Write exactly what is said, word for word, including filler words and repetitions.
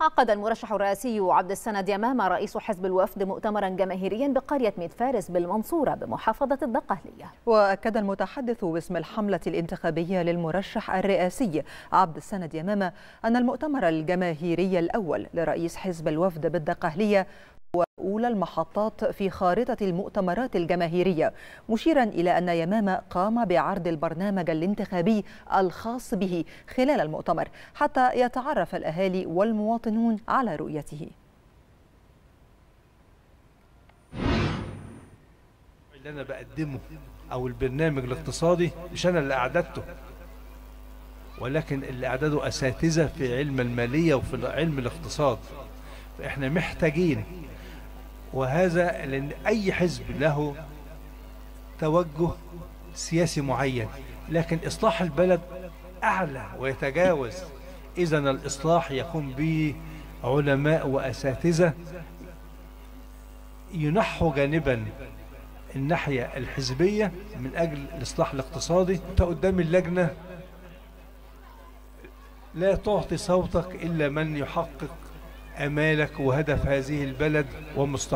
عقد المرشح الرئاسي عبد السند يمامة رئيس حزب الوفد مؤتمرا جماهيريا بقرية ميت فارس بالمنصورة بمحافظة الدقهلية. وأكد المتحدث باسم الحملة الانتخابية للمرشح الرئاسي عبد السند يمامة أن المؤتمر الجماهيري الأول لرئيس حزب الوفد بالدقهلية وأولى المحطات في خارطة المؤتمرات الجماهيرية، مشيرا إلى أن يمامة قام بعرض البرنامج الانتخابي الخاص به خلال المؤتمر حتى يتعرف الأهالي والمواطنون على رؤيته. اللي أنا بقدمه أو البرنامج الاقتصادي مش أنا اللي أعددته، ولكن اللي أعدده أساتذة في علم المالية وفي علم الاقتصاد. فإحنا محتاجين، وهذا لأن أي حزب له توجه سياسي معين، لكن إصلاح البلد أعلى ويتجاوز. إذا الإصلاح يقوم به علماء وأساتذة ينحوا جانبا الناحية الحزبية من أجل الإصلاح الاقتصادي. أنت قدام اللجنة لا تعطي صوتك إلا من يحقق أمالك وهدف هذه البلد ومستقبلها.